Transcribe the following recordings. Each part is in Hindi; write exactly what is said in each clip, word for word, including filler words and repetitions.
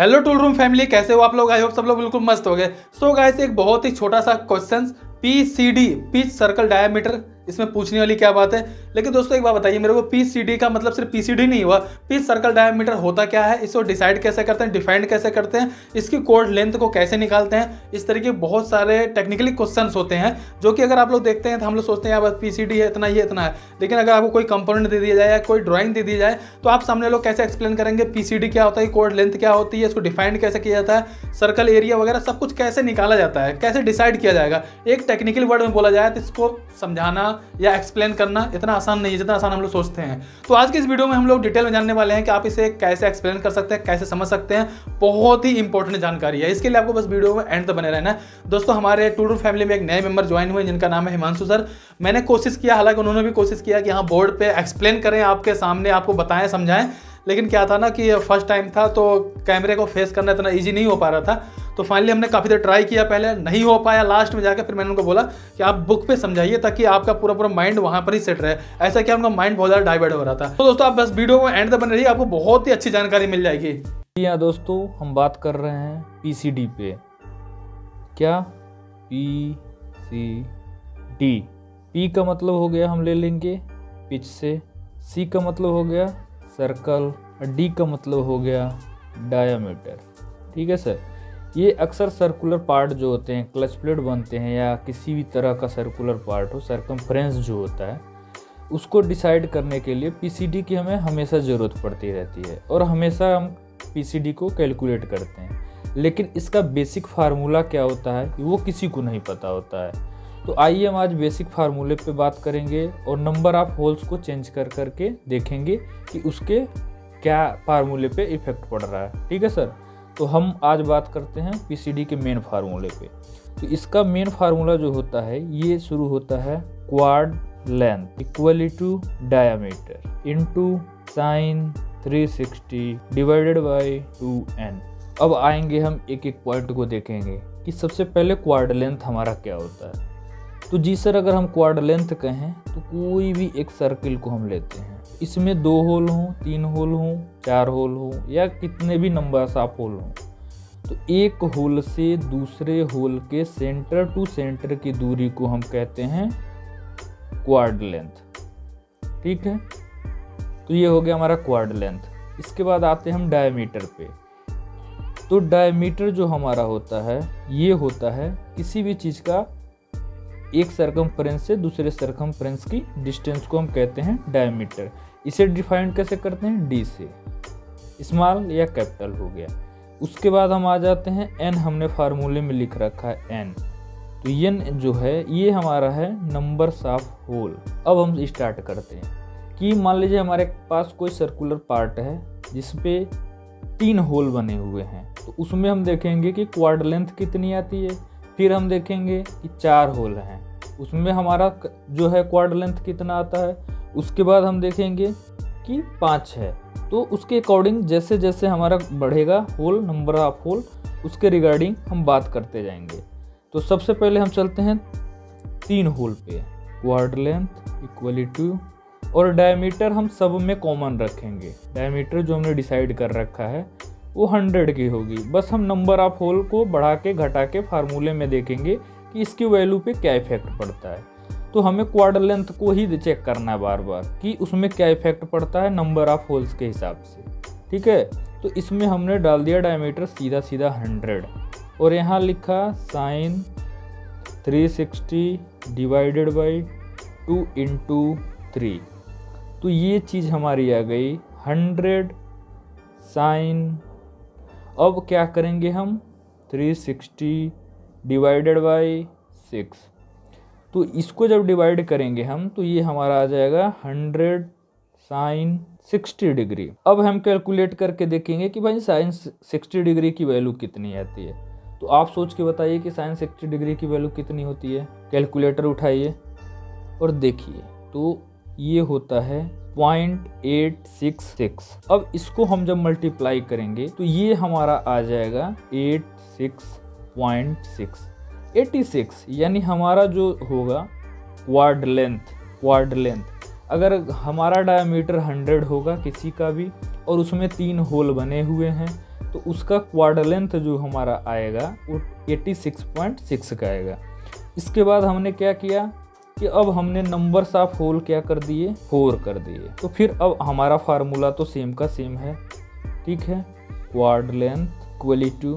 हेलो टूल रूम फैमिली, कैसे हो आप लोग? आई होप सब लोग बिल्कुल मस्त हो गए। सो गाइस, एक बहुत ही छोटा सा question, PCD pitch circle diameter, इसमें पूछने वाली क्या बात है। लेकिन दोस्तों एक बात बताइए मेरे को, पीसीडी का मतलब सिर्फ पीसीडी नहीं हुआ, पिच सर्कल डायमीटर होता क्या है, इसको डिसाइड कैसे करते हैं, डिफाइंड कैसे करते हैं, इसकी कोड लेंथ को कैसे निकालते हैं, इस तरीके बहुत सारे टेक्निकली क्वेश्चंस होते हैं जो कि अगर आप लोग देखते हैं तो हम लोग सोचते हैं यार बस पीसीडी है, इतना ही इतना है। लेकिन अगर आपको कोई कंपोनेंट दे दिया जाए, कोई ड्राइंग दे दी जाए, तो आप सामने लोग कैसे एक्सप्लेन करेंगे पीसीडी क्या होता है, कोड लेंथ क्या होती है, इसको डिफाइंड कैसे किया जाता है, सर्कल एरिया वगैरह सब कुछ कैसे निकाला जाता है, कैसे डिसाइड किया जाएगा। एक टेक्निकल वर्ड में बोला जाए तो इसको समझाना या एक्सप्लेन करना इतना आसान नहीं है जितना आसान हम लोग सोचते हैं। तो आज की इस वीडियो में हम लोग डिटेल में जानने वाले हैं कि आप इसे कैसे एक्सप्लेन कर सकते हैं, कैसे समझ सकते हैं। बहुत ही इंपॉर्टेंट जानकारी है, इसके लिए आपको बस वीडियो में एंड तक बने रहना है। दोस्तों, हमारे टूल रूम फैमिली में एक नए मेंबर ज्वाइन हुए जिनका नाम है हिमांशु सर। मैंने कोशिश किया, हालांकि उन्होंने भी कोशिश किया कि हाँ बोर्ड पर एक्सप्लेन करें, आपके सामने आपको बताएं समझाएं, लेकिन क्या था ना कि फर्स्ट टाइम था तो कैमरे को फेस करना इतना ईजी नहीं हो पा रहा था। तो फाइनली हमने काफ़ी देर ट्राई किया, पहले नहीं हो पाया, लास्ट में जाकर फिर मैंने उनको बोला कि आप बुक पे समझाइए ताकि आपका पूरा पूरा माइंड वहाँ पर ही सेट रहे। ऐसा कि उनका माइंड बहुत ज़्यादा डाइवर्ट हो रहा था। तो दोस्तों आप बस वीडियो को एंड तक बने रहिए, आपको बहुत ही अच्छी जानकारी मिल जाएगी। जी हाँ दोस्तों, हम बात कर रहे हैं पी सी डी पे। क्या? P C D. पी का मतलब हो गया हम ले लेंगे पिच से, सी का मतलब हो गया सर्कल, और डी का मतलब हो गया डायामीटर। ठीक है सर, ये अक्सर सर्कुलर पार्ट जो होते हैं, क्लच प्लेट बनते हैं या किसी भी तरह का सर्कुलर पार्ट हो, सर्कमफ्रेंस जो होता है उसको डिसाइड करने के लिए पीसीडी की हमें हमेशा ज़रूरत पड़ती रहती है और हमेशा हम पीसीडी को कैलकुलेट करते हैं। लेकिन इसका बेसिक फार्मूला क्या होता है वो किसी को नहीं पता होता है। तो आइए हम आज बेसिक फार्मूले पे बात करेंगे और नंबर ऑफ होल्स को चेंज कर करके देखेंगे कि उसके क्या फार्मूले पे इफ़ेक्ट पड़ रहा है। ठीक है सर, तो हम आज बात करते हैं पीसीडी के मेन फार्मूले पे। तो इसका मेन फार्मूला जो होता है ये शुरू होता है क्वाड length equally to diameter into sine तीन सौ साठ डिवाइडेड बाय टू एन। अब आएंगे हम एक एक पॉइंट को देखेंगे कि सबसे पहले क्वाड लेंथ हमारा क्या होता है। तो जी सर, अगर हम क्वाड लेंथ कहें तो कोई भी एक सर्किल को हम लेते हैं, इसमें दो होल हों, तीन होल हों, चार होल हों या कितने भी नंबर ऑफ होल हों, तो एक होल से दूसरे होल के सेंटर टू सेंटर की दूरी को हम कहते हैं क्वाड लेंथ। ठीक है, तो ये हो गया हमारा क्वाड लेंथ। इसके बाद आते हैं हम डायमीटर पे। तो डायमीटर जो हमारा होता है ये होता है किसी भी चीज़ का एक सर्कमफ्रेंस से दूसरे सर्कमफ्रेंस की डिस्टेंस को हम कहते हैं डायमीटर। इसे डिफाइन कैसे करते हैं? डी से, स्मॉल या कैपिटल हो गया। उसके बाद हम आ जाते हैं एन। हमने फार्मूले में लिख रखा है एन। तो एन जो है ये हमारा है नंबर्स ऑफ होल। अब हम स्टार्ट करते हैं कि मान लीजिए हमारे पास कोई सर्कुलर पार्ट है जिसपे तीन होल बने हुए हैं, तो उसमें हम देखेंगे कि क्वाड लेंथ कितनी आती है। फिर हम देखेंगे कि चार होल हैं, उसमें हमारा जो है क्वाड लेंथ कितना आता है। उसके बाद हम देखेंगे कि पाँच है, तो उसके अकॉर्डिंग जैसे जैसे हमारा बढ़ेगा होल, नंबर ऑफ होल, उसके रिगार्डिंग हम बात करते जाएंगे। तो सबसे पहले हम चलते हैं तीन होल पे, क्वाड लेंथ इक्वली टू, और डायमीटर हम सब में कॉमन रखेंगे। डायमीटर जो हमने डिसाइड कर रखा है वो हंड्रेड की होगी, बस हम नंबर ऑफ होल को बढ़ा के घटा के फार्मूले में देखेंगे कि इसकी वैल्यू पे क्या इफेक्ट पड़ता है। तो हमें क्वाड लेंथ को ही चेक करना है बार बार कि उसमें क्या इफेक्ट पड़ता है नंबर ऑफ होल्स के हिसाब से। ठीक है, तो इसमें हमने डाल दिया डायमीटर सीधा सीधा हंड्रेड और यहाँ लिखा साइन तीन सौ साठ divided by two into three. तो ये चीज़ हमारी आ गई हंड्रेड साइन। अब क्या करेंगे हम तीन सौ साठ डिवाइडेड बाई सिक्स। तो इसको जब डिवाइड करेंगे हम तो ये हमारा आ जाएगा हंड्रेड साइन साठ डिग्री। अब हम कैलकुलेट करके देखेंगे कि भाई साइन साठ डिग्री की वैल्यू कितनी आती है। तो आप सोच के बताइए कि साइन साठ डिग्री की वैल्यू कितनी होती है। कैलकुलेटर उठाइए और देखिए, तो ये होता है पॉइंट एट सिक्स सिक्स। अब इसको हम जब मल्टीप्लाई करेंगे तो ये हमारा आ जाएगा छियासी पॉइंट सिक्स छियासी, यानी हमारा जो होगा क्वाड लेंथ। क्वाड लेंथ अगर हमारा डायमीटर हंड्रेड होगा किसी का भी और उसमें तीन होल बने हुए हैं तो उसका क्वाड्र लेंथ जो हमारा आएगा वो छियासी पॉइंट सिक्स का आएगा। इसके बाद हमने क्या किया कि अब हमने नंबर्स ऑफ होल क्या कर दिए, फोर कर दिए। तो फिर अब हमारा फार्मूला तो सेम का सेम है, ठीक है। क्वाड length equal to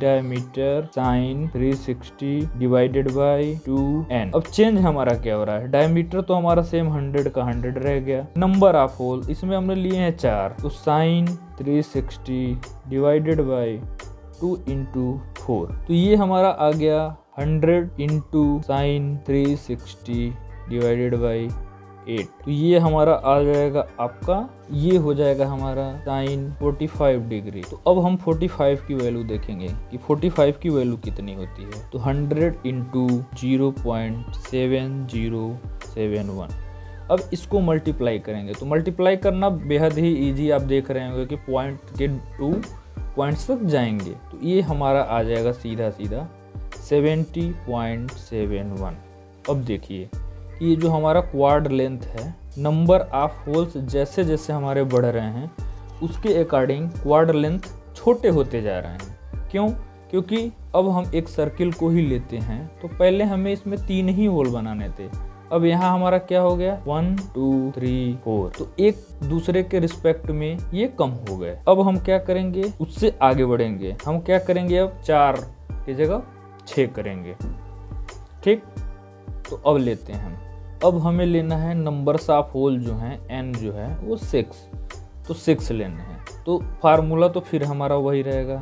diameter sine तीन सौ साठ डिवाइडेड बाई टू एन। अब चेंज हमारा क्या हो रहा है, डायमीटर तो हमारा सेम हंड्रेड का हंड्रेड रह गया। नंबर ऑफ होल इसमें हमने लिए हैं चार, तो साइन तीन सौ साठ divided by two into four. तो ये हमारा आ गया hundred into sine three sixty divided by eight. तो ये हमारा आ जाएगा आपका, ये हो जाएगा हमारा साइन पैंतालीस डिग्री। तो अब हम पैंतालीस की वैल्यू देखेंगे कि पैंतालीस की वैल्यू कितनी होती है। तो hundred into zero point seven zero seven one. अब इसको मल्टीप्लाई करेंगे, तो मल्टीप्लाई करना बेहद ही ईजी, आप देख रहे होंगे कि पॉइंट के टू पॉइंट्स तक जाएंगे। तो ये हमारा आ जाएगा सीधा सीधा सत्तर पॉइंट सात एक। अब देखिए ये जो हमारा क्वाड लेंथ है, नंबर ऑफ होल्स जैसे जैसे हमारे बढ़ रहे हैं उसके अकॉर्डिंग क्वाड लेंथ छोटे होते जा रहे हैं। क्यों? क्योंकि अब हम एक सर्किल को ही लेते हैं, तो पहले हमें इसमें तीन ही होल बनाने थे। अब यहाँ हमारा क्या हो गया, वन टू थ्री फोर, तो एक दूसरे के रिस्पेक्ट में ये कम हो गए। अब हम क्या करेंगे, उससे आगे बढ़ेंगे। हम क्या करेंगे, अब चार की जगह छः करेंगे, ठीक। तो अब लेते हैं हम, अब हमें लेना है नंबर्स ऑफ होल जो हैं एन जो है वो सिक्स, तो सिक्स लेना है। तो फार्मूला तो फिर हमारा वही रहेगा,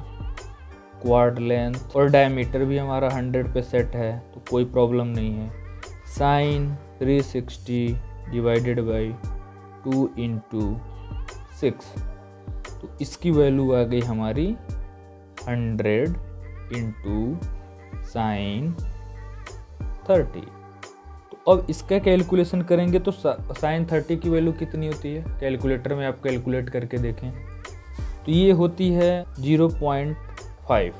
क्वाड लेंथ, और डायमीटर भी हमारा हंड्रेड पे सेट है तो कोई प्रॉब्लम नहीं है। Sine three sixty divided by two into six, तो इसकी वैल्यू आ गई हमारी हंड्रेड इंटू साइन थर्टी। तो अब इसका कैलकुलेशन करेंगे, तो साइन थर्टी की वैल्यू कितनी होती है, कैलकुलेटर में आप कैलकुलेट करके देखें, तो ये होती है जीरो पॉइंट फाइव।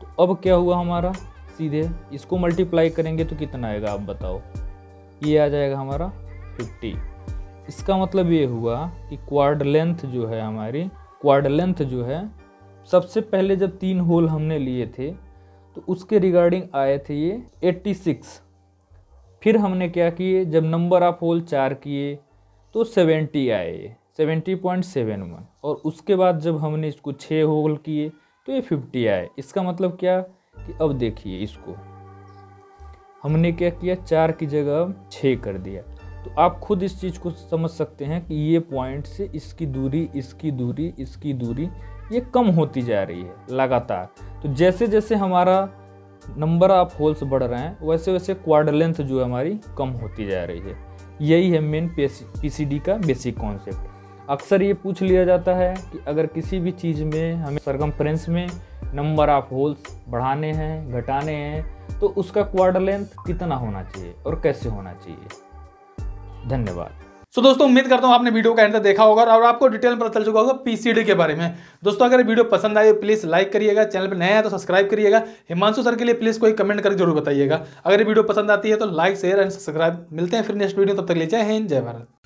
तो अब क्या हुआ हमारा, सीधे इसको मल्टीप्लाई करेंगे तो कितना आएगा आप बताओ, ये आ जाएगा हमारा फिफ्टी। इसका मतलब ये हुआ कि क्वाड लेंथ जो है हमारी, क्वाड लेंथ जो है सबसे पहले जब तीन होल हमने लिए थे तो उसके रिगार्डिंग आए थे ये छियासी। फिर हमने क्या किए, जब नंबर ऑफ होल चार किए तो सत्तर आए, सत्तर पॉइंट सात एक। और उसके बाद जब हमने इसको छः होल किए तो ये पचास आए। इसका मतलब क्या कि अब देखिए इसको हमने क्या किया, चार की जगह अब छः कर दिया। तो आप खुद इस चीज़ को समझ सकते हैं कि ये पॉइंट से इसकी दूरी, इसकी दूरी, इसकी दूरी ये कम होती जा रही है लगातार। तो जैसे जैसे हमारा नंबर ऑफ होल्स बढ़ रहे हैं वैसे वैसे क्वाड लेंथ जो है हमारी कम होती जा रही है। यही है मेन पीसीडी का बेसिक कॉन्सेप्ट। अक्सर ये पूछ लिया जाता है कि अगर किसी भी चीज़ में हमें सरकमफ्रेंस में नंबर ऑफ होल्स बढ़ाने हैं, घटाने हैं, तो उसका क्वाड लेंथ कितना होना चाहिए और कैसे होना चाहिए। धन्यवाद। तो so, दोस्तों उम्मीद करता हूँ आपने वीडियो का एंड तक देखा होगा और आपको डिटेल में पता चल चुका होगा पीसीडी के बारे में। दोस्तों अगर वीडियो पसंद आए प्लीज़ लाइक करिएगा, चैनल पर नया है तो सब्सक्राइब करिएगा। हिमांशु सर के लिए प्लीज़ कोई कमेंट करके जरूर बताइएगा। अगर ये वीडियो पसंद आती है तो लाइक, शेयर एंड सब्सक्राइब। मिलते हैं फिर नेक्स्ट वीडियो, तब तक ले जय हिंद, जय भारत।